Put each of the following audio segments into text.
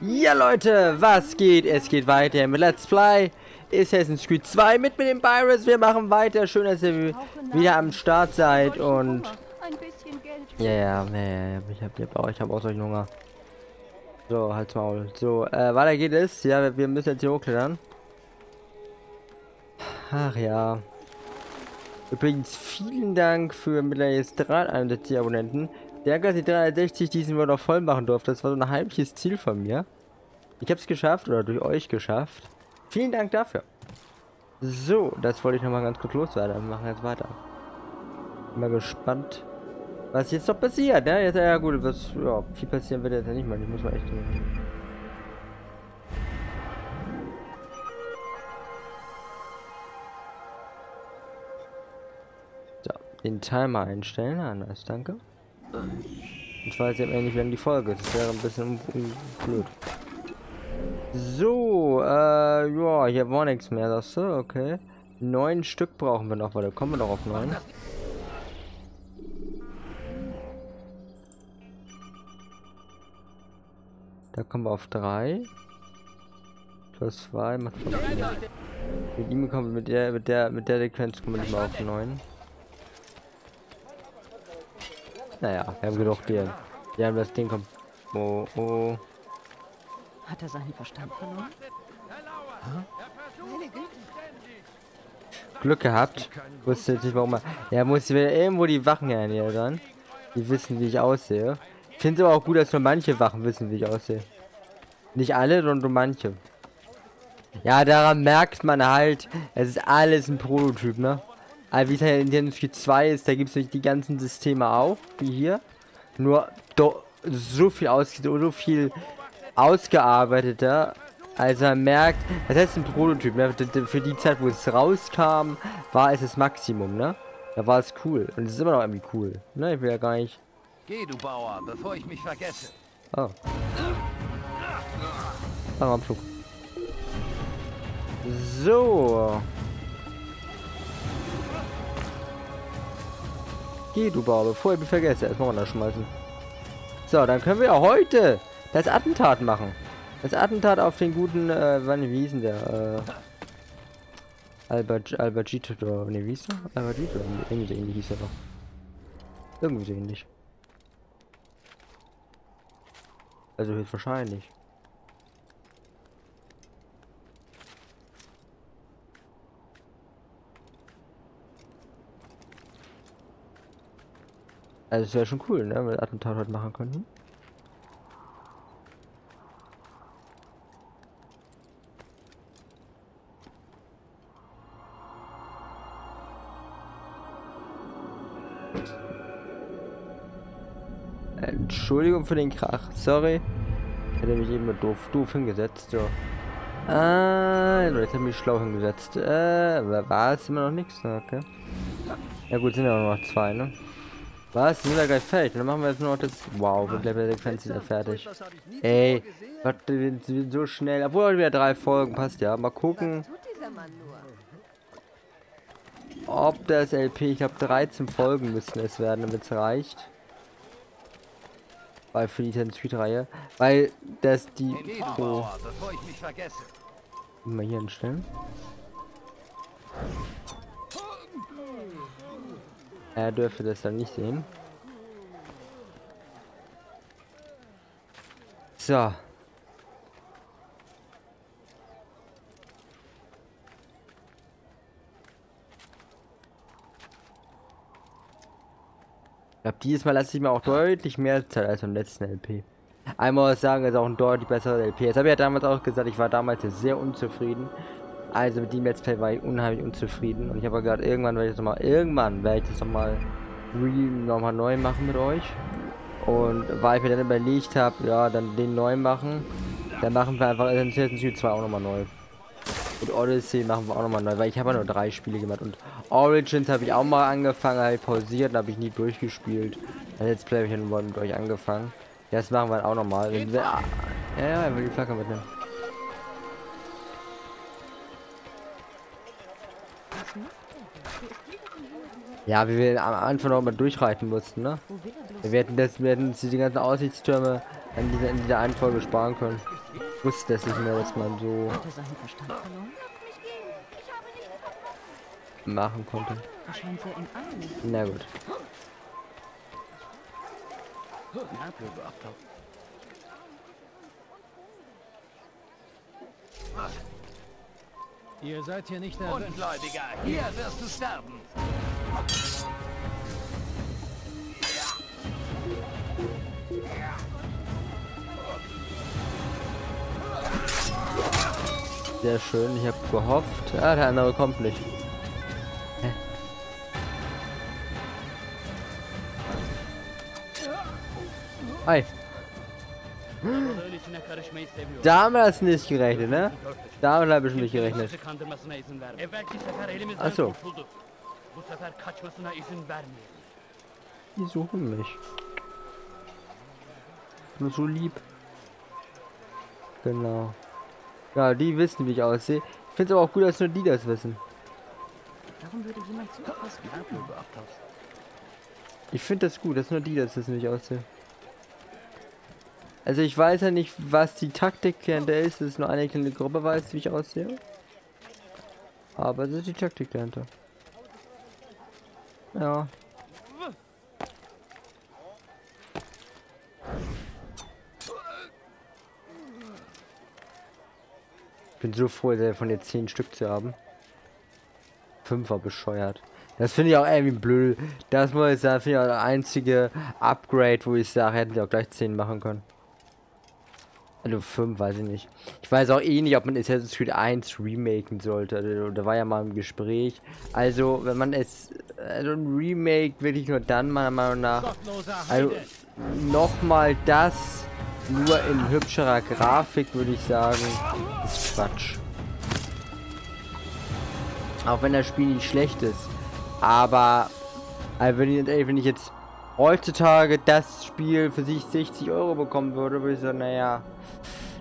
Ja Leute, was geht? Es geht weiter mit Let's Play Assassin's Creed 2 mit dem Pyres. Wir machen weiter. Schön, dass ihr wieder am Start seid und... Ja, ich hab auch solchen Hunger. So, halt's Maul. So, weiter geht es. Ja, wir müssen jetzt hier hochklettern. Ach ja. Übrigens, vielen Dank für mittlerweile 361 Abonnenten. Danke, dass ich 360 diesen Monat noch voll machen durfte. Das war so ein heimliches Ziel von mir. Ich habe es geschafft, oder durch euch geschafft. Vielen Dank dafür. So, das wollte ich nochmal ganz kurz loswerden. Wir machen jetzt weiter. Bin mal gespannt, was jetzt noch passiert. Ne? Jetzt, ja gut, was, ja, viel passieren wird jetzt ja nicht mal. Ich muss mal echt... So, den Timer einstellen. Anders, danke. Ich weiß jetzt nicht, wenn die Folge ist. Das wäre ein bisschen blöd. So, ja, hier war nichts mehr, das so, okay. 9 Stück brauchen wir noch, weil da kommen wir doch auf 9. Da kommen wir auf 3. Plus 2 macht 5. Mit ihm kommen wir mit der Sequenz kommen wir nicht mal auf 9. Naja, wir haben genug Tieren. Wir haben das Ding kommt. Oh, oh. Hat er seinen Verstand verloren? Hm? Glück gehabt. Wusste jetzt nicht, warum er... Er muss wieder irgendwo die Wachen ernähren. Die wissen, wie ich aussehe. Ich finde es aber auch gut, dass nur manche Wachen wissen, wie ich aussehe. Nicht alle, sondern nur manche. Ja, daran merkt man halt, es ist alles ein Prototyp, ne? Also wie es in Nintendo 2 ist, da gibt es nicht die ganzen Systeme auch, wie hier. Nur so viel ausgearbeiteter, als man merkt, das ist ein Prototyp, ne? Für die Zeit, wo es rauskam, war es das Maximum, ne? Da war es cool. Und es ist immer noch irgendwie cool. Ne, ich will ja gar nicht... Geh, du Bauer, bevor ich mich vergesse. Oh. Oh, am Flug. So. Geh, du Bauer, bevor ich mich vergesse. Erstmal runterschmeißen. So, dann können wir heute das Attentat machen. Das Attentat auf den guten, wie hieß denn der? Albert oder, ne, wie hieß der? Albert oder irgendwie so ähnlich hieß er doch. Irgendwie so ähnlich. Also höchstwahrscheinlich. Also es wäre schon cool, ne, wenn wir das Attentat heute machen könnten. Entschuldigung für den Krach, sorry. Ich hätte mich eben doof hingesetzt, ja. Jetzt habe ich mich schlau hingesetzt. War es immer noch nichts, okay. Ja gut, sind ja auch noch 2, ne? Was? Sind wir gleich fertig? Dann machen wir jetzt nur noch das... Wow, wir bleiben der Sequenz wieder fertig. Ey, was, wir sind so schnell. Obwohl heute wieder 3 Folgen, passt ja. Mal gucken, ob das LP... Ich glaube 13 Folgen müssen es werden, damit es reicht. Weil für die Nintendo Switch Reihe. Weil das die... Oh. Mal hier hinstellen. Er dürfte das dann nicht sehen. So. Ich glaube, dieses Mal lasse ich mir auch deutlich mehr Zeit als beim letzten LP. Einmal sagen, es ist auch ein deutlich besseres LP. Das habe ich ja damals auch gesagt, ich war damals sehr unzufrieden. Also mit dem Let's Play war ich unheimlich unzufrieden und ich habe gerade irgendwann werde ich das nochmal neu machen mit euch. Und weil ich mir dann überlegt habe, ja, dann den neu machen, dann machen wir einfach Assassin's Creed 2 auch nochmal neu. Und Odyssey machen wir auch nochmal neu, weil ich habe ja nur 3 Spiele gemacht und Origins habe ich auch mal angefangen, habe ich pausiert, habe ich nie durchgespielt. Also Let's Play habe ich dann mal mit euch angefangen. Das machen wir auch nochmal. Ja, ich will die Flagge mitnehmen. Ja, wie wir am Anfang noch mal durchreiten mussten, ne? Wir hätten die ganzen Aussichtstürme an dieser Einfolge sparen können. wusste es nicht mehr, dass man so machen konnte. Na gut. Ihr seid hier nicht der Ungläubiger. Hier wirst du sterben. Sehr schön, ich habe gehofft. Ah, der andere kommt nicht. Hä? Ei. Damit hast du nicht gerechnet, ne? Damit habe ich nicht gerechnet. Achso. Die suchen mich. Nur so lieb. Genau. Ja, die wissen, wie ich aussehe. Ich finde es aber auch gut, dass nur die das wissen. Ich finde das gut, dass nur die das wissen, wie ich aussehe. Also ich weiß ja nicht, was die Taktik dahinter ist, dass nur eine kleine Gruppe weiß, wie ich aussehe. Aber das ist die Taktik dahinter. Ja. Ich bin so froh, von den 10 Stück zu haben. 5 war bescheuert. Das finde ich auch irgendwie blöd. Das muss ich sagen, finde ich auch das einzige Upgrade, wo ich sage, hätten wir auch gleich 10 machen können. Also 5, weiß ich nicht. Ich weiß auch eh nicht, ob man Assassin's Creed 1 remaken sollte. Also, da war ja mal im Gespräch. Also, wenn man es... Also ein Remake wirklich nur dann, meiner Meinung nach... Also, nochmal das... Nur in hübscherer Grafik, würde ich sagen, ist Quatsch. Auch wenn das Spiel nicht schlecht ist. Aber, also wenn ich jetzt heutzutage das Spiel für sich 60 € bekommen würde, würde ich sagen, naja,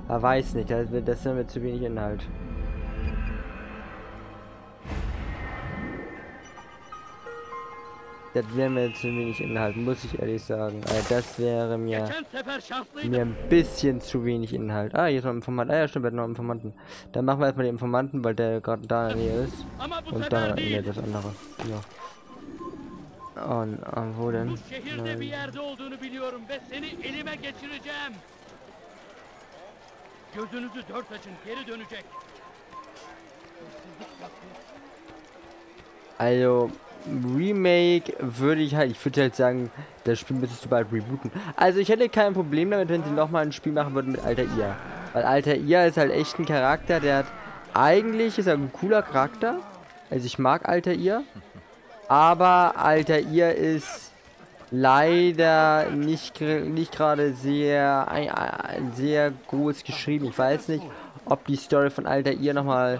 da weiß nicht, das sind mir zu wenig Inhalt. Das wäre mir zu wenig Inhalt, muss ich ehrlich sagen. Also das wäre mir ein bisschen zu wenig Inhalt. Ah, hier ist noch ein Informant. Ah ja, stimmt, wir hatten noch einen Informanten. Dann machen wir erstmal den Informanten, weil der gerade da in der Nähe ist. Und da nee, das andere. Ja. Und wo denn? Nein. Also... Remake würde ich halt, sagen, das Spiel müsstest du bald rebooten. Also ich hätte kein Problem damit, wenn sie nochmal ein Spiel machen würden mit Altaïr. Weil Altaïr ist halt echt ein Charakter, der hat, eigentlich ist er ein cooler Charakter. Also ich mag Altaïr. Aber Altaïr ist leider nicht gerade sehr groß geschrieben. Ich weiß nicht, ob die Story von Altaïr nochmal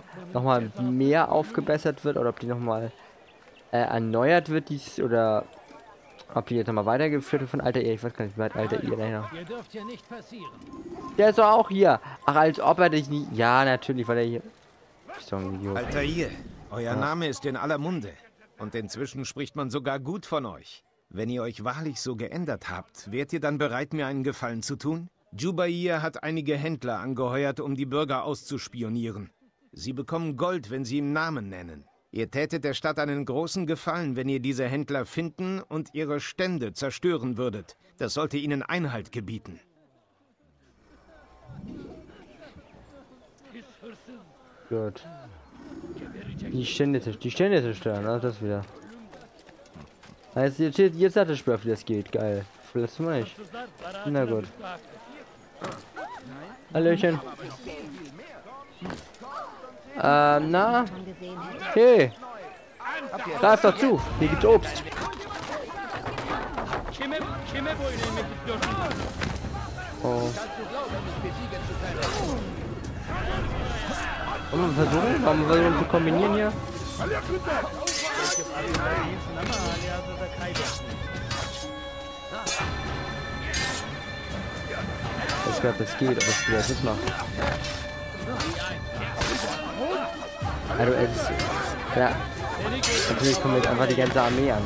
mehr aufgebessert wird oder ob die nochmal... erneuert wird dies oder ob die jetzt nochmal weitergeführt wird von Altaïr. Ich weiß gar nicht, wie weit Altaïr dahinter. Der ist doch auch hier. Ach, als ob er dich nie. Ja, natürlich, weil er hier. Altaïr, euer Name ist in aller Munde. Und inzwischen spricht man sogar gut von euch. Wenn ihr euch wahrlich so geändert habt, wärt ihr dann bereit, mir einen Gefallen zu tun? Jubair hat einige Händler angeheuert, um die Bürger auszuspionieren. Sie bekommen Gold, wenn sie ihm Namen nennen. Ihr tätet der Stadt einen großen Gefallen, wenn ihr diese Händler finden und ihre Stände zerstören würdet. Das sollte ihnen Einhalt gebieten. Gut. Die Stände zerstören, ach, das wieder. Also jetzt hat das Spiel, wie das geht. Geil. Verlassen wir nicht. Na gut. Hallöchen. Na? Hey! Greif doch zu! Hier gibt's Obst! Oh. Wollen wir versuchen zu kombinieren hier? Ich glaube, das geht, aber ich will das nicht machen. Also es ist, ja, natürlich kommen jetzt einfach die ganze Armee an.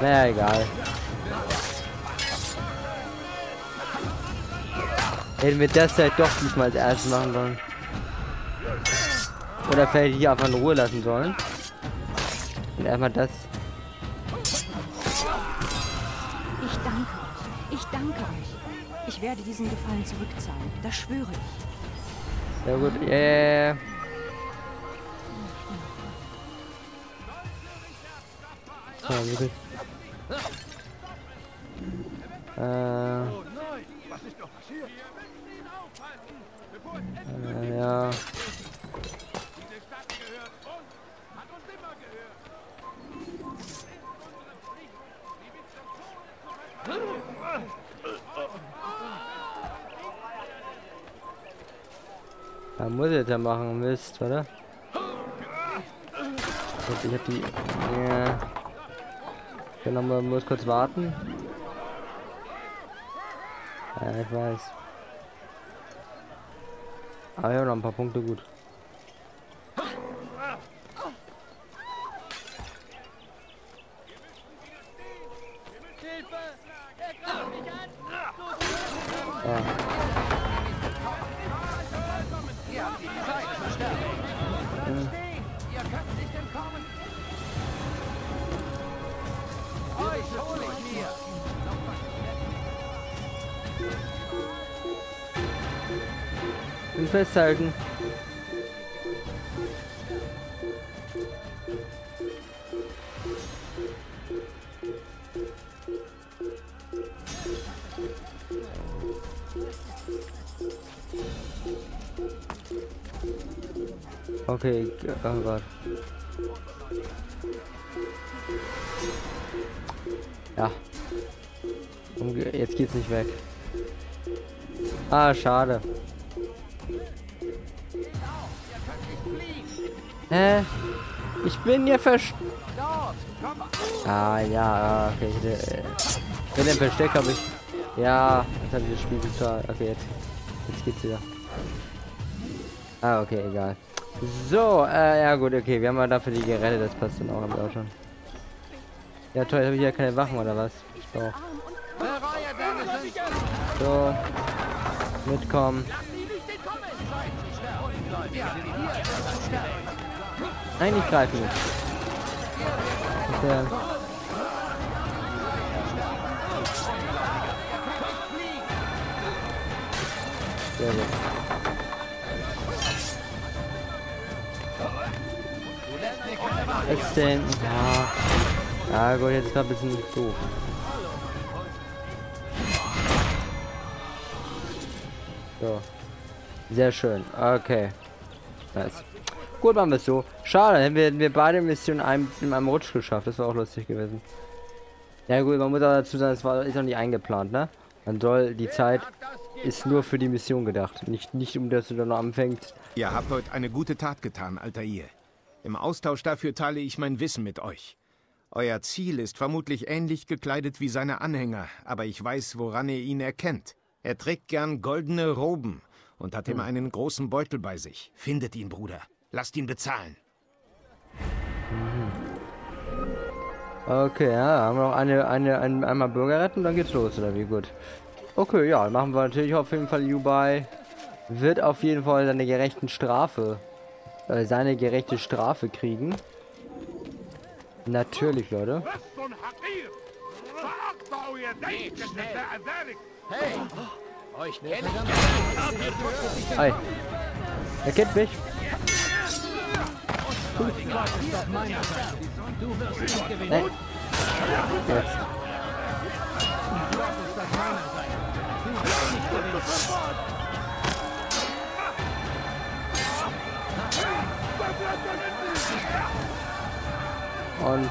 Naja, egal. Hätten wir das halt doch diesmal als erstes machen sollen. Oder vielleicht hier einfach in Ruhe lassen sollen. Und erstmal das. Ich danke euch. Ich werde diesen Gefallen zurückzahlen. Das schwöre ich. Sehr gut. Yeah. So, wirklich. Ja. Da muss ich jetzt ja machen, Mist, oder? Ich hab die. Ja. Genau, man muss kurz warten. Ja, ich weiß. Aber ja, noch ein paar Punkte gut. Festhalten. Okay, oh Gott. Ja. Jetzt geht's nicht weg. Ah, schade. Hä? Ich bin hier Ah ja, okay. Wenn der Versteck habe ich. Ja, jetzt habe ich das Spiel total. Okay, jetzt geht's wieder. Ah, okay, egal. So, ja gut, okay, wir haben mal dafür die Geräte, das passt dann auch schon. Ja toll, jetzt habe ich ja keine Waffen oder was? Doch. So. Mitkommen. Nein, ich greife nicht. Okay. Sehr gut. Extenden. Ja. Ja gut, jetzt war ein bisschen doof. So. Sehr schön. Okay. Nice. Gut, machen wir es so. Schade, hätten wir beide Missionen in einem Rutsch geschafft. Das wäre auch lustig gewesen. Ja gut, man muss auch dazu sagen, es ist noch nicht eingeplant, ne? Man soll, die Zeit ist nur für die Mission gedacht. Nicht um das du dann noch anfängst. Ihr habt heute eine gute Tat getan, Altair. Im Austausch dafür teile ich mein Wissen mit euch. Euer Ziel ist vermutlich ähnlich gekleidet wie seine Anhänger, aber ich weiß, woran ihr ihn erkennt. Er trägt gern goldene Roben und hat immer einen großen Beutel bei sich. Findet ihn, Bruder. Lasst ihn bezahlen. Okay, ja, haben wir noch einmal Bürger retten, dann geht's los, oder wie? Gut. Okay, ja, machen wir natürlich auf jeden Fall. Jubair wird auf jeden Fall seine gerechte Strafe kriegen. Natürlich, Leute. Hey. Er kennt mich. Nee. Jetzt. Und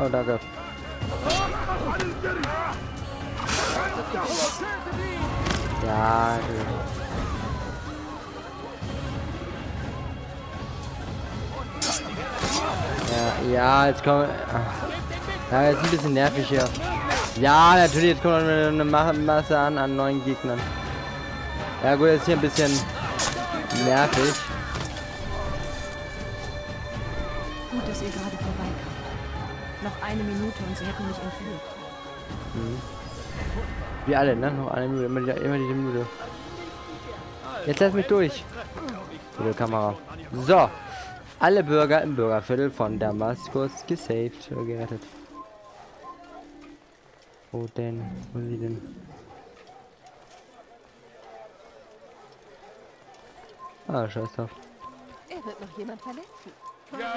Oh, danke. Ja, ja, jetzt kommt. Ja, jetzt ist ein bisschen nervig hier. Ja, natürlich, jetzt kommt eine Masse an neuen Gegnern. Ja gut, jetzt hier ein bisschen nervig. Gut, dass ihr gerade vorbeikommt. Noch eine Minute und sie hätten mich entführt. Mhm. Wie alle, ne? Noch eine Minute, immer die Minute. Jetzt lass mich durch. Gute Kamera. So. Alle Bürger im Bürgerviertel von Damaskus gesaved, gerettet. Wo denn? Wo sind die denn? Ah, scheiß drauf. Er wird noch jemand verletzen. Ja,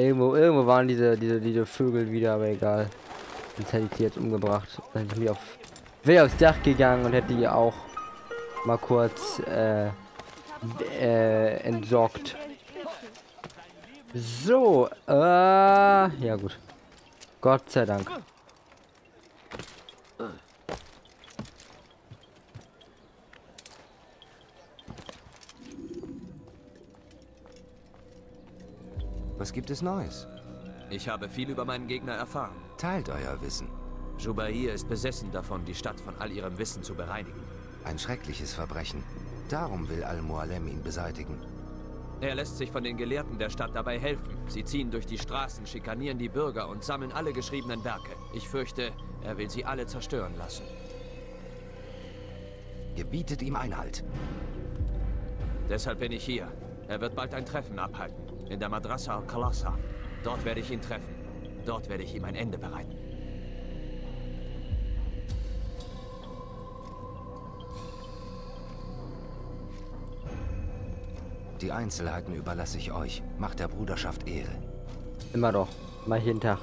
irgendwo waren diese Vögel wieder, aber egal. Jetzt hätte ich die jetzt umgebracht. Dann hätte ich mich aufs Dach gegangen und hätte die auch mal kurz entsorgt. So, ja gut. Gott sei Dank. Was gibt es Neues? Ich habe viel über meinen Gegner erfahren. Teilt euer Wissen. Jubair ist besessen davon, die Stadt von all ihrem Wissen zu bereinigen. Ein schreckliches Verbrechen. Darum will Al Mualim ihn beseitigen. Er lässt sich von den Gelehrten der Stadt dabei helfen. Sie ziehen durch die Straßen, schikanieren die Bürger und sammeln alle geschriebenen Werke. Ich fürchte, er will sie alle zerstören lassen. Gebietet ihm Einhalt. Deshalb bin ich hier. Er wird bald ein Treffen abhalten. In der Madrasa al-Kalassa. Dort werde ich ihn treffen. Dort werde ich ihm ein Ende bereiten. Die Einzelheiten überlasse ich euch. Macht der Bruderschaft Ehre. Immer doch. Mal jeden Tag.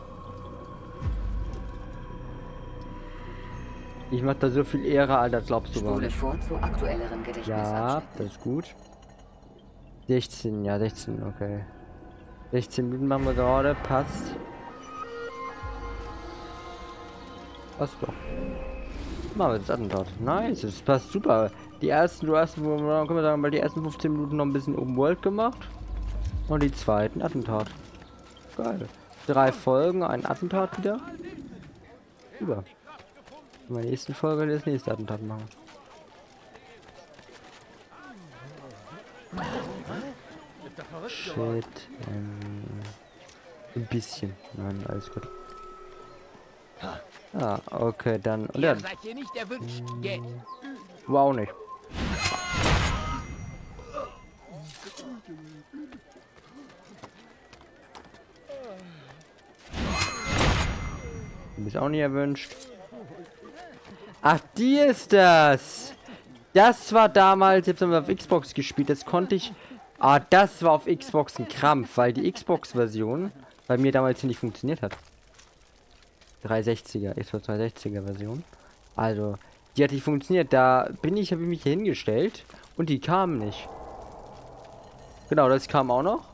Ich mach da so viel Ehre, Alter, glaubst du gar nicht. Spule vor zu aktuelleren Gedächtnisabschnitten. Ja, das ist gut. 16, ja 16, okay. 16 Minuten machen wir gerade, passt. Passt doch. Machen wir das Attentat. Nice, das passt super. Die ersten 15 Minuten noch ein bisschen Open World gemacht. Und die zweiten Attentat. Geil. 3 Folgen, ein Attentat wieder. Über. In der nächsten Folge das nächste Attentat machen. Shit. Ein bisschen. Nein, alles gut. Ah, okay, dann. Und dann. Wow, nicht. Du bist auch nicht erwünscht. Ach, die ist das. Das war damals, jetzt haben wir auf Xbox gespielt. Das konnte ich. Ah, das war auf Xbox ein Krampf, weil die Xbox-Version bei mir damals nicht funktioniert hat. 360er, Xbox 360er-Version. Also, die hat nicht funktioniert. Da habe ich mich hier hingestellt und die kamen nicht. Genau, das kam auch noch.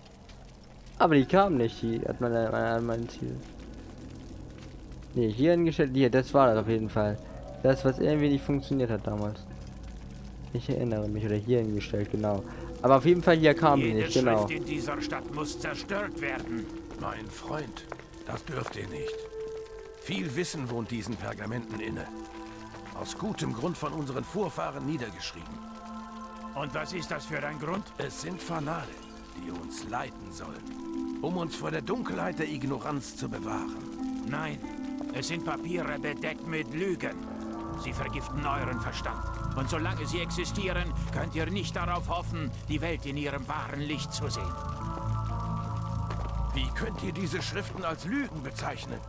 Aber die kamen nicht, die hat man an mein Ziel. Ne, hier hingestellt, hier, das war das auf jeden Fall. Das, was irgendwie nicht funktioniert hat damals. Ich erinnere mich, oder hier hingestellt, genau. Aber auf jeden Fall hier kamen die nicht, genau. Jede Schrift in dieser Stadt muss zerstört werden. Mein Freund, das dürft ihr nicht. Viel Wissen wohnt diesen Pergamenten inne. Aus gutem Grund von unseren Vorfahren niedergeschrieben. Und was ist das für ein Grund? Es sind Fanale, die uns leiten sollen, um uns vor der Dunkelheit der Ignoranz zu bewahren. Nein, es sind Papiere bedeckt mit Lügen. Sie vergiften euren Verstand. Und solange sie existieren, könnt ihr nicht darauf hoffen, die Welt in ihrem wahren Licht zu sehen. Wie könnt ihr diese Schriften als Lügen bezeichnen?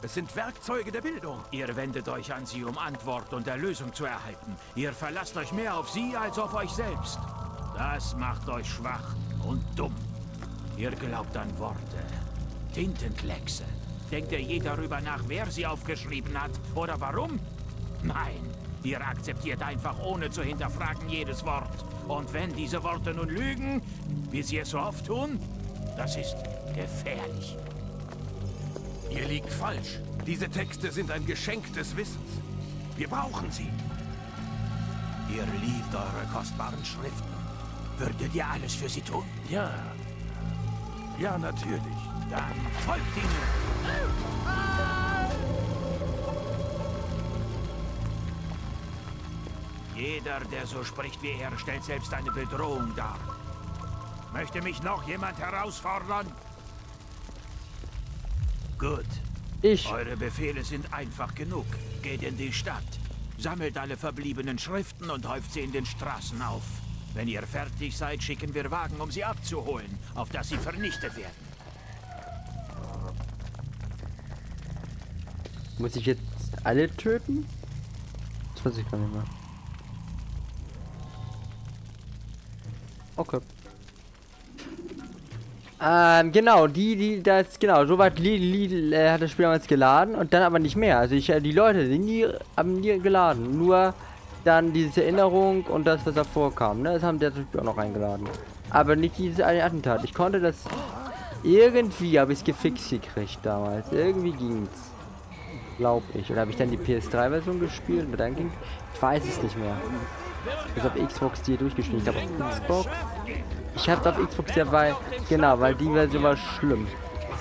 Es sind Werkzeuge der Bildung. Ihr wendet euch an sie, um Antwort und Erlösung zu erhalten. Ihr verlasst euch mehr auf sie als auf euch selbst. Das macht euch schwach und dumm. Ihr glaubt an Worte, Tintenflexe. Denkt ihr je darüber nach, wer sie aufgeschrieben hat oder warum? Nein, ihr akzeptiert einfach ohne zu hinterfragen jedes Wort. Und wenn diese Worte nun lügen, wie sie es so oft tun, das ist gefährlich. Ihr liegt falsch. Diese Texte sind ein Geschenk des Wissens. Wir brauchen sie. Ihr liebt eure kostbaren Schriften. Würdet ihr alles für sie tun? Ja. Ja, natürlich. Dann folgt ihnen. Jeder, der so spricht wie er, stellt selbst eine Bedrohung dar. Möchte mich noch jemand herausfordern? Gut. Ich. Eure Befehle sind einfach genug. Geht in die Stadt. Sammelt alle verbliebenen Schriften und häuft sie in den Straßen auf. Wenn ihr fertig seid, schicken wir Wagen, um sie abzuholen, auf dass sie vernichtet werden. Muss ich jetzt alle töten? Das weiß ich gar nicht mehr. Okay. Genau, soweit hat das Spiel damals geladen und dann aber nicht mehr. Also die Leute sind nie geladen, nur dann diese Erinnerung und das, was davor kam, ne? Das haben die das Spiel auch noch eingeladen. Aber nicht dieses eine Attentat. Ich konnte das... Irgendwie habe ich es gefixt gekriegt damals. Irgendwie ging's. Glaube ich. Oder habe ich dann die PS3-Version gespielt und dann ging... Ich weiß es nicht mehr. Ich habe auf Xbox die durchgespielt. Ich habe auf Xbox... Ich habe auf Xbox dabei... Genau, weil die Version war schlimm.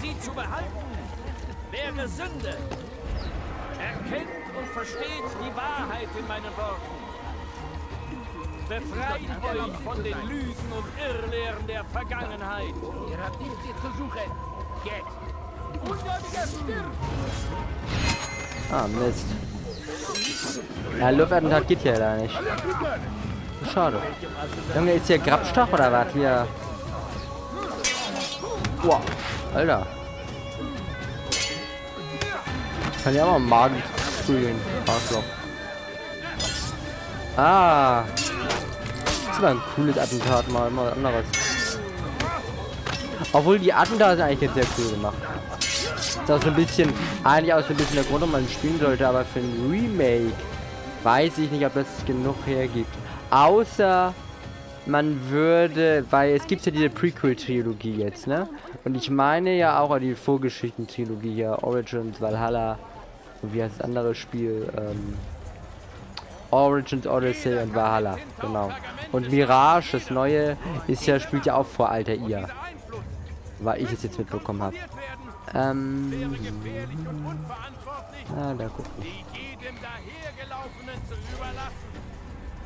Sie zu behalten, wäre Sünde. Erkennt und versteht die Wahrheit in meinen Worten. Befreit euch von den Lügen und Irrlehren der Vergangenheit. Ihr habt nichts zu suchen. Jetzt. Ungläubiger stirbt. Ah, Mist. Ja, Luftattentat geht hier leider nicht. Schade. Junge, ist hier Grabstoff oder was hier? Boah, Alter. Kann ja auch mal einen Magen prügeln. Ah. Das war ein cooles Attentat, mal anderes. Obwohl die Attentate sind eigentlich jetzt sehr cool gemacht. Das ist so ein bisschen, eigentlich auch so ein bisschen der Grund, warum man spielen sollte, aber für ein Remake weiß ich nicht, ob das genug hergibt. Außer man würde, weil es gibt ja diese Prequel-Trilogie jetzt, ne? Und ich meine ja auch die Vorgeschichten-Trilogie hier, Origins, Valhalla, und wie heißt das andere Spiel? Origins, Odyssey und Valhalla, genau. Und Mirage, das neue, spielt ja auch vor Altaïr. Weil ich es jetzt mitbekommen habe. Ah, da guck ich.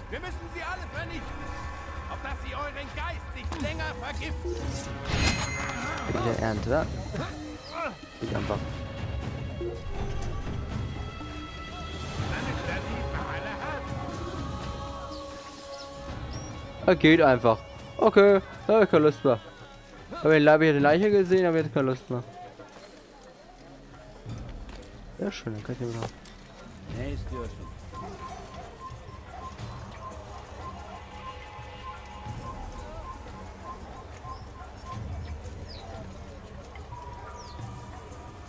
Wir müssen sie alle vernichten, auf dass sie euren Geist nicht länger vergiften. Wieder Ernte. Ich einfach. Er geht einfach. Okay, da hab ich keine Lust mehr. Aber ich habe hier die Leiche gesehen, aber jetzt keine Lust mehr. Ja, schön, dann kann ich wieder.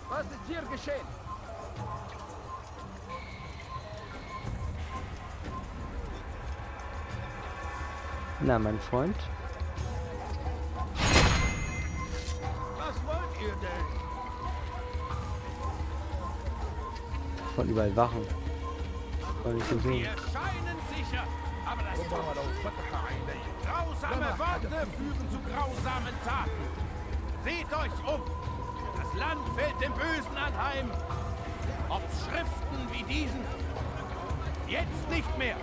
Was ist hier geschehen? Na, mein Freund. Was wollt ihr denn? Von überall wachen. Wollen nicht so sehen. Scheinen sicher, aber das grausame Worte führen zu grausamen Taten. Seht euch um. Das Land fällt dem Bösen anheim. Ob Schriften wie diesen. Jetzt nicht mehr.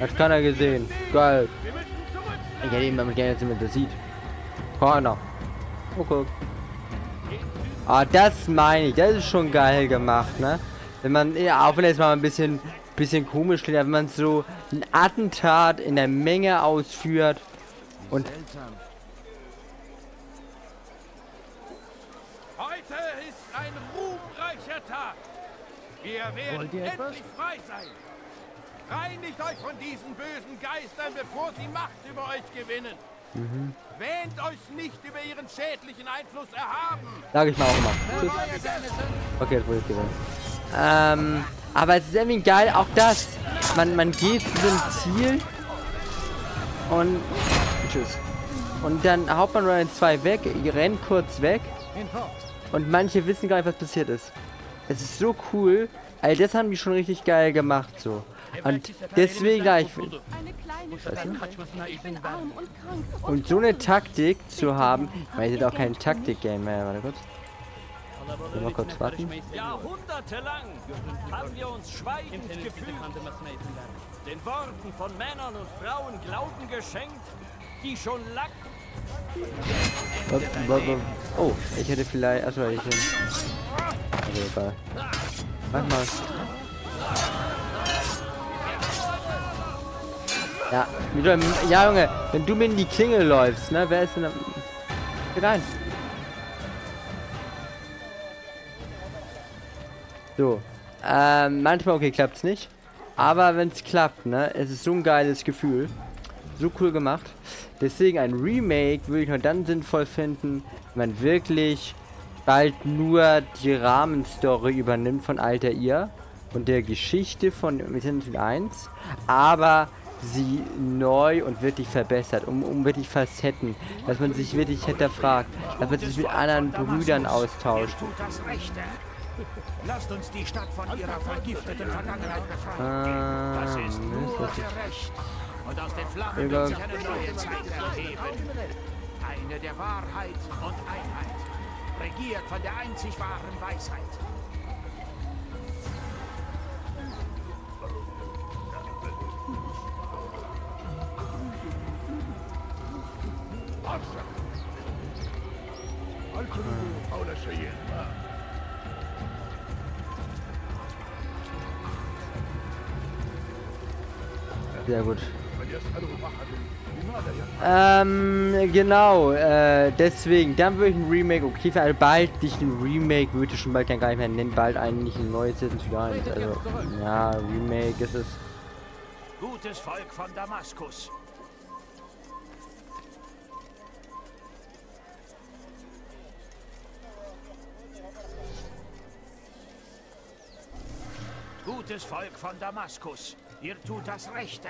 Hat keiner gesehen. Geil. Ich hätte ihn damit gerne jetzt mit der sieht. Keiner. Okay. Ah, das meine ich. Das ist schon geil gemacht, ne? Wenn man, auch wenn es mal ein bisschen komisch klingt, wenn man so ein Attentat in der Menge ausführt und... Heute ist ein ruhmreicher Tag. Wir werden endlich frei sein. Reinigt euch von diesen bösen Geistern, bevor sie Macht über euch gewinnen. Mhm. Wähnt euch nicht über ihren schädlichen Einfluss erhaben. Sag ich mal auch mal. Okay, das wollte ich gewinnen. Aber es ist irgendwie geil, auch das. Man geht zu dem Ziel und tschüss. Und dann haut man Ryan 2 weg, rennt kurz weg und manche wissen gar nicht, was passiert ist. Es ist so cool. All das haben die schon richtig geil gemacht so. Und deswegen gleich. Und so eine Taktik zu haben, weil es ist auch kein Taktik-Game mehr, warte kurz. Mal kurz warten. Jahrhundertelang haben wir uns schweigend gefügt, den Worten von Männern und Frauen Glauben geschenkt, die schon lang. Oh, ich hätte vielleicht. Achso, ich. Also egal. Mach mal. Ja, ja Junge, wenn du mir in die Klinge läufst, ne, wer ist denn da? Geh rein. So, manchmal, okay, klappt's nicht. Aber wenn's klappt, ne, es ist so ein geiles Gefühl. So cool gemacht. Deswegen ein Remake würde ich nur dann sinnvoll finden, wenn man wirklich bald nur die Rahmenstory übernimmt von Altaïr und der Geschichte von Assassin's Creed 1, aber sie neu und wirklich verbessert, um wirklich Facetten, dass man sich wirklich hinterfragt, dass man sich mit anderen Brüdern austauscht. Lasst uns die Stadt von ihrer vergifteten Vergangenheit befreien. Das ist nur gerecht. Und aus den Flammen wird sich eine neue Zeit erheben. Eine der Wahrheit und Einheit. Regiert von der einzig wahren Weisheit. Sehr gut. Genau, deswegen, dann würde ich ein Remake, okay, für bald nicht ein Remake, würde ich schon bald dann gar nicht mehr nennen, bald eigentlich ein neues ist es gar nicht, also, ja, Remake ist es. Gutes Volk von Damaskus. Gutes Volk von Damaskus, ihr tut das Rechte.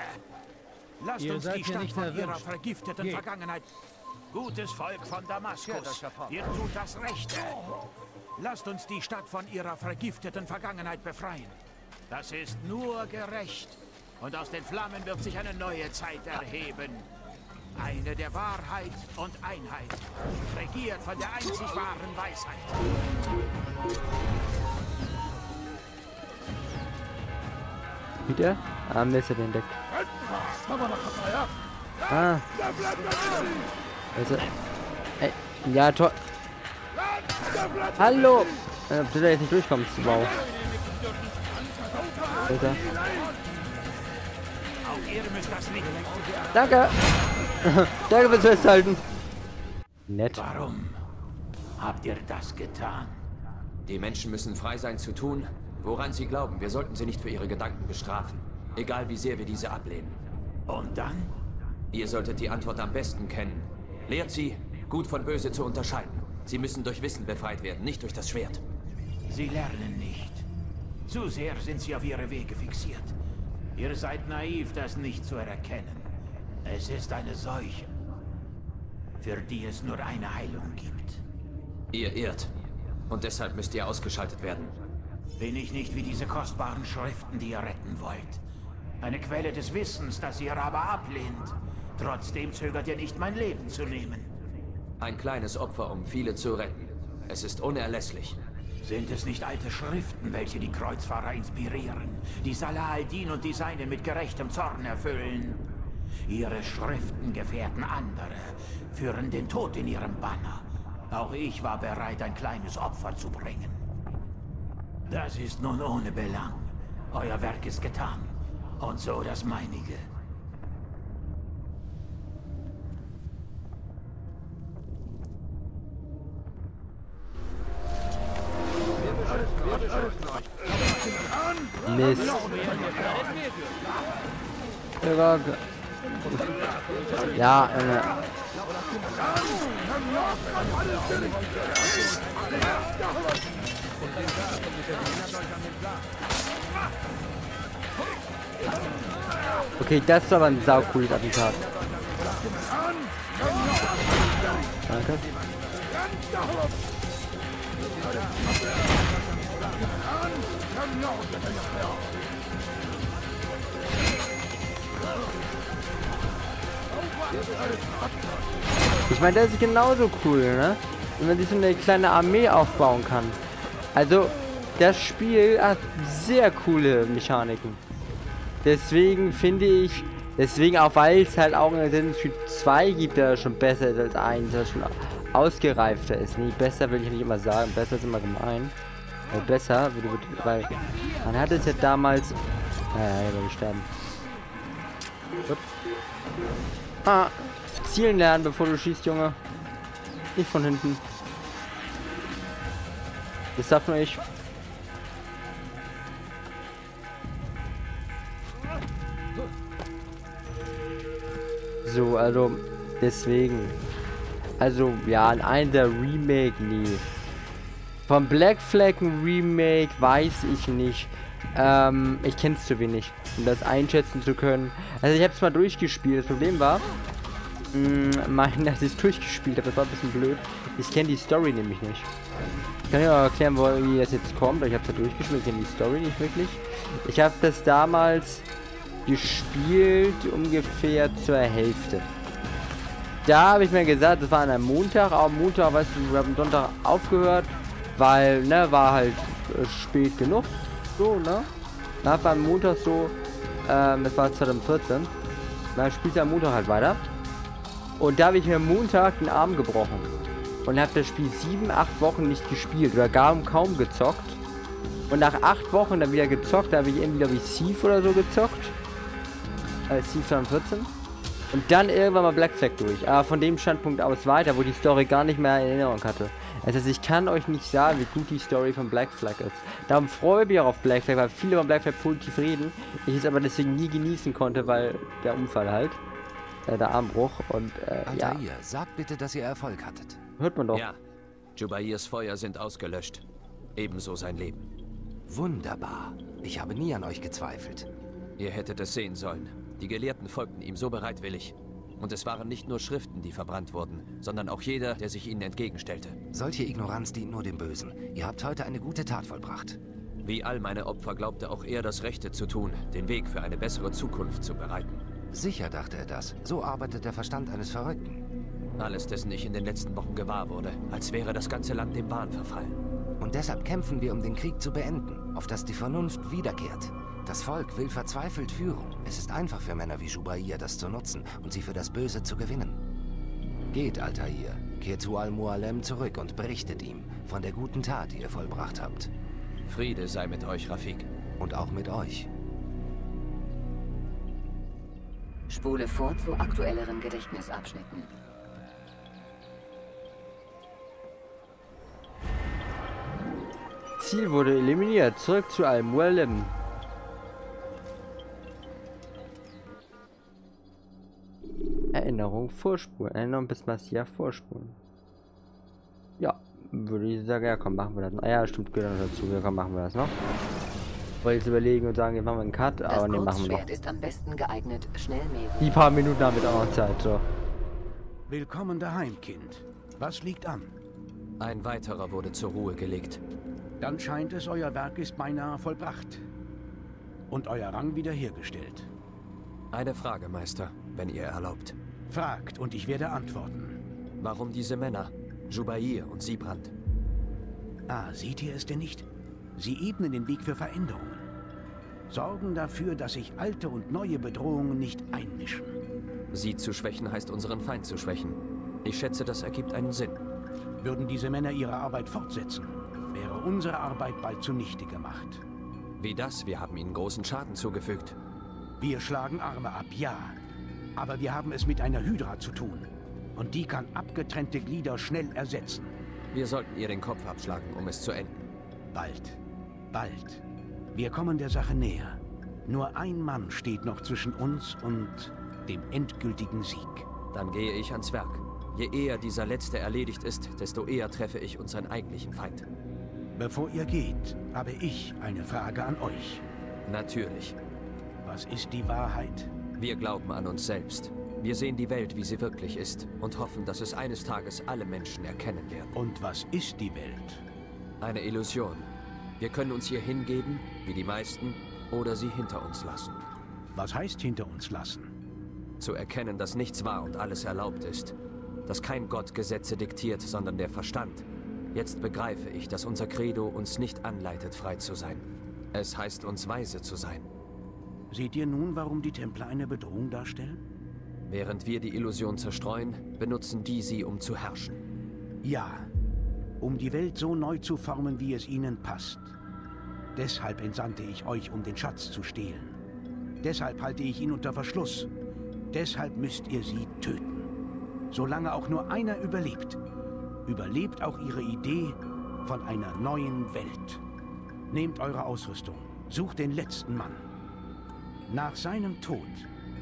Lasst uns die Stadt von ihrer vergifteten Vergangenheit. Gutes Volk von Damaskus, ihr tut das Rechte. Lasst uns die Stadt von ihrer vergifteten Vergangenheit befreien. Das ist nur gerecht. Und aus den Flammen wird sich eine neue Zeit erheben. Eine der Wahrheit und Einheit. Regiert von der einzig wahren Weisheit. Wieder? Ah, Messer entdeckt. Ah. Also. Ey, ja, toll. Hallo! Ob du da jetzt nicht durchkommst, wow. Alter. Danke! Danke fürs Festhalten! Nett. Warum habt ihr das getan? Die Menschen müssen frei sein zu tun, woran sie glauben. Wir sollten sie nicht für ihre Gedanken bestrafen. Egal wie sehr wir diese ablehnen. Und dann? Ihr solltet die Antwort am besten kennen. Lehrt sie, gut von böse zu unterscheiden. Sie müssen durch Wissen befreit werden, nicht durch das Schwert. Sie lernen nicht. Zu sehr sind sie auf ihre Wege fixiert. Ihr seid naiv, das nicht zu erkennen. Es ist eine Seuche, für die es nur eine Heilung gibt. Ihr irrt. Und deshalb müsst ihr ausgeschaltet werden. Bin ich nicht wie diese kostbaren Schriften, die ihr retten wollt. Eine Quelle des Wissens, das ihr aber ablehnt. Trotzdem zögert ihr nicht, mein Leben zu nehmen. Ein kleines Opfer, um viele zu retten. Es ist unerlässlich. Sind es nicht alte Schriften, welche die Kreuzfahrer inspirieren, die Salah al-Din und die Seinen mit gerechtem Zorn erfüllen? Ihre Schriften gefährden andere, führen den Tod in ihrem Banner. Auch ich war bereit, ein kleines Opfer zu bringen. Das ist nun ohne Belang. Euer Werk ist getan. Und so das meinige. Wir beschützen euch. Mist. Ja, okay, das ist aber ein saucooles Attentat. Danke. Ich meine, das ist genauso cool, ne? Wenn man sich so eine kleine Armee aufbauen kann. Also, das Spiel hat sehr coole Mechaniken. Deswegen finde ich, deswegen auch, weil es halt auch in Assassin's Creed 2 gibt, der schon besser ist als 1, der schon ausgereifter ist. Nee, besser will ich nicht immer sagen, besser ist immer gemein. Weil besser, weil man hat es ja damals... Naja, ich bin gestorben. Ah, zielen lernen, bevor du schießt, Junge. Nicht von hinten. Das darf nur ich. So, also, deswegen. Also, ja, an einem der Remake, nie. Vom Black Flag Remake weiß ich nicht. Ich kenne es zu wenig, um das einschätzen zu können. Also ich habe es mal durchgespielt. Das Problem war, dass ich es durchgespielt habe. Das war ein bisschen blöd. Ich kenne die Story nämlich nicht. Ich kann ja erklären, wie das jetzt kommt. Ich habe es ja durchgespielt. Ich kenne die Story nicht wirklich. Ich habe das damals gespielt ungefähr zur Hälfte. Da habe ich mir gesagt, das war an einem Montag. Auch Montag, weißt du, wir haben Sonntag aufgehört, weil, ne, war halt spät genug. So, ne? Nach war am Montag so, das war 2014. Dann spielt am Montag halt weiter. Und da habe ich mir Montag den Arm gebrochen. Und habe das Spiel 7, 8 Wochen nicht gespielt. Oder gar kaum gezockt. Und nach 8 Wochen dann wieder gezockt. Da habe ich irgendwie, glaube ich, Thief oder so gezockt. Thief 2014. Und dann irgendwann mal Black Flag durch. Aber von dem Standpunkt aus weiter, wo die Story gar nicht mehr in Erinnerung hatte. Also ich kann euch nicht sagen, wie gut die Story von Black Flag ist. Darum freue ich mich auch auf Black Flag, weil viele von Black Flag positiv reden. Ich es aber deswegen nie genießen konnte, weil der Unfall halt. Der Armbruch und ja. Altaïr, sagt bitte, dass ihr Erfolg hattet. Hört man doch. Ja, Jubairs Feuer sind ausgelöscht. Ebenso sein Leben. Wunderbar. Ich habe nie an euch gezweifelt. Ihr hättet es sehen sollen. Die Gelehrten folgten ihm so bereitwillig. Und es waren nicht nur Schriften, die verbrannt wurden, sondern auch jeder, der sich ihnen entgegenstellte. Solche Ignoranz dient nur dem Bösen. Ihr habt heute eine gute Tat vollbracht. Wie all meine Opfer glaubte auch er, das Rechte zu tun, den Weg für eine bessere Zukunft zu bereiten. Sicher dachte er das. So arbeitet der Verstand eines Verrückten. Alles, dessen ich in den letzten Wochen gewahr wurde, als wäre das ganze Land dem Wahn verfallen. Und deshalb kämpfen wir, um den Krieg zu beenden, auf dass die Vernunft wiederkehrt. Das Volk will verzweifelt Führung. Es ist einfach für Männer wie Jubair, das zu nutzen und sie für das Böse zu gewinnen. Geht, Altaïr, kehrt zu Al Mualim zurück und berichtet ihm von der guten Tat, die ihr vollbracht habt. Friede sei mit euch, Rafik. Und auch mit euch. Spule fort zu aktuelleren Gedächtnisabschnitten. Ziel wurde eliminiert. Zurück zu Al Mualim. Erinnerung, Vorspulen. Erinnerung bis massiv Vorspulen. Ja, würde ich sagen, ja komm, machen wir das noch. Ah ja, stimmt, gehört dazu. Ja komm, machen wir das noch. Wollte jetzt überlegen und sagen, jetzt machen wir einen Cut, aber ne, machen wir noch. Ist am besten geeignet, schnell mehr. Die paar Minuten damit auch noch Zeit, so. Willkommen daheim, Kind. Was liegt an? Ein weiterer wurde zur Ruhe gelegt. Dann scheint es, euer Werk ist beinahe vollbracht. Und euer Rang wiederhergestellt. Eine Frage, Meister, wenn ihr erlaubt. Fragt und ich werde antworten. Warum diese Männer? Jubair und Siebrand. Ah, seht ihr es denn nicht? Sie ebnen den Weg für Veränderungen. Sorgen dafür, dass sich alte und neue Bedrohungen nicht einmischen. Sie zu schwächen heißt, unseren Feind zu schwächen. Ich schätze, das ergibt einen Sinn. Würden diese Männer ihre Arbeit fortsetzen, wäre unsere Arbeit bald zunichte gemacht. Wie das? Wir haben ihnen großen Schaden zugefügt. Wir schlagen Arme ab, ja. Aber wir haben es mit einer Hydra zu tun. Und die kann abgetrennte Glieder schnell ersetzen. Wir sollten ihr den Kopf abschlagen, um es zu enden. Bald. Bald. Wir kommen der Sache näher. Nur ein Mann steht noch zwischen uns und dem endgültigen Sieg. Dann gehe ich ans Werk. Je eher dieser Letzte erledigt ist, desto eher treffe ich unseren eigentlichen Feind. Bevor ihr geht, habe ich eine Frage an euch. Natürlich. Was ist die Wahrheit? Wir glauben an uns selbst. Wir sehen die Welt, wie sie wirklich ist, und hoffen, dass es eines Tages alle Menschen erkennen werden. Und was ist die Welt? Eine Illusion. Wir können uns hier hingeben, wie die meisten, oder sie hinter uns lassen. Was heißt hinter uns lassen? Zu erkennen, dass nichts wahr und alles erlaubt ist. Dass kein Gott Gesetze diktiert, sondern der Verstand. Jetzt begreife ich, dass unser Credo uns nicht anleitet, frei zu sein. Es heißt, uns weise zu sein. Seht ihr nun, warum die Templer eine Bedrohung darstellen? Während wir die Illusion zerstreuen, benutzen die sie, um zu herrschen. Ja, um die Welt so neu zu formen, wie es ihnen passt. Deshalb entsandte ich euch, um den Schatz zu stehlen. Deshalb halte ich ihn unter Verschluss. Deshalb müsst ihr sie töten. Solange auch nur einer überlebt, überlebt auch ihre Idee von einer neuen Welt. Nehmt eure Ausrüstung, sucht den letzten Mann. Nach seinem Tod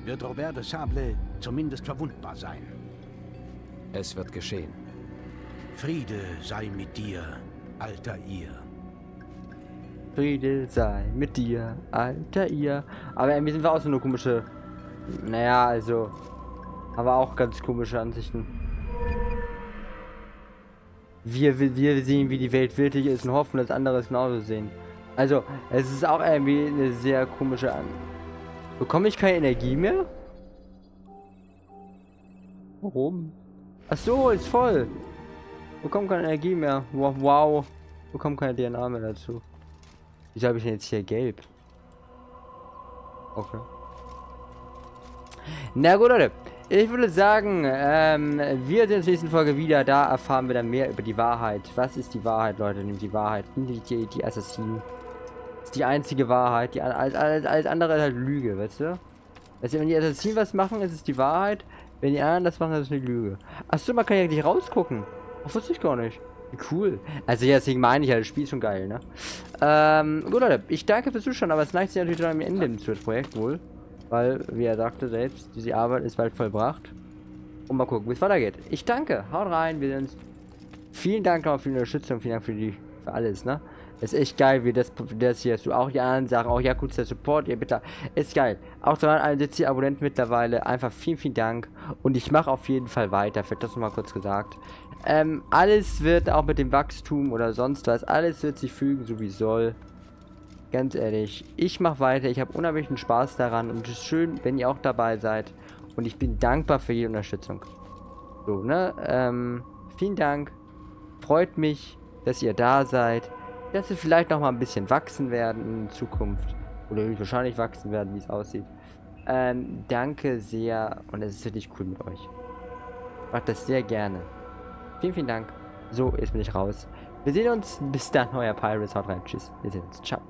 wird Robert de Sable zumindest verwundbar sein. Es wird geschehen. Friede sei mit dir, Altaïr. Friede sei mit dir, Altaïr. Aber irgendwie sind wir auch so eine komische... Naja, also... Aber auch ganz komische Ansichten. Wir sehen, wie die Welt wirklich ist und hoffen, dass andere es genauso sehen. Also, es ist auch irgendwie eine sehr komische Ansicht. Bekomme ich keine Energie mehr? Warum? Ach so, ist voll. Bekomme keine Energie mehr. Wow. Bekomme keine DNA mehr dazu. Wieso habe ich denn jetzt hier gelb? Okay. Na gut, Leute. Ich würde sagen, wir sehen uns in der nächsten Folge wieder. Da erfahren wir dann mehr über die Wahrheit. Was ist die Wahrheit, Leute? Nämlich die Wahrheit. Die Assassinen. Das ist die einzige Wahrheit. Alles andere ist halt Lüge, weißt du? Also wenn die Assassinen was machen, ist es die Wahrheit. Wenn die anderen das machen, ist es eine Lüge. Achso, man kann ja nicht rausgucken. Das wusste ich gar nicht. Cool. Also ja, deswegen meine ich halt, das Spiel ist schon geil, ne? Gut, Leute. Ich danke fürs Zuschauen, aber es neigt sich natürlich am Ende zu dem Projekt wohl. Weil, wie er sagte selbst, diese Arbeit ist bald vollbracht. Und mal gucken, wie es weitergeht. Ich danke. Haut rein. Wir sehen uns. Vielen Dank auch für die Unterstützung. Vielen Dank für alles, ne? Ist echt geil, wie das hier so. Auch die anderen Sachen. Auch ja, gut, der Support. Ihr bitte. Ist geil. Auch so an 70 Abonnenten mittlerweile. Einfach vielen Dank. Und ich mache auf jeden Fall weiter. Vielleicht das nochmal kurz gesagt. Alles wird auch mit dem Wachstum oder sonst was. Alles wird sich fügen, so wie es soll. Ganz ehrlich, ich mache weiter, ich habe unheimlichen Spaß daran und es ist schön, wenn ihr auch dabei seid und ich bin dankbar für jede Unterstützung. So, ne? Vielen Dank, freut mich, dass ihr da seid, dass wir vielleicht nochmal ein bisschen wachsen werden in Zukunft oder wahrscheinlich wachsen werden, wie es aussieht. Danke sehr und es ist wirklich cool mit euch. Macht das sehr gerne. Vielen Dank. So, jetzt bin ich raus. Wir sehen uns, bis dann, euer Pyres, haut rein, tschüss, wir sehen uns, ciao.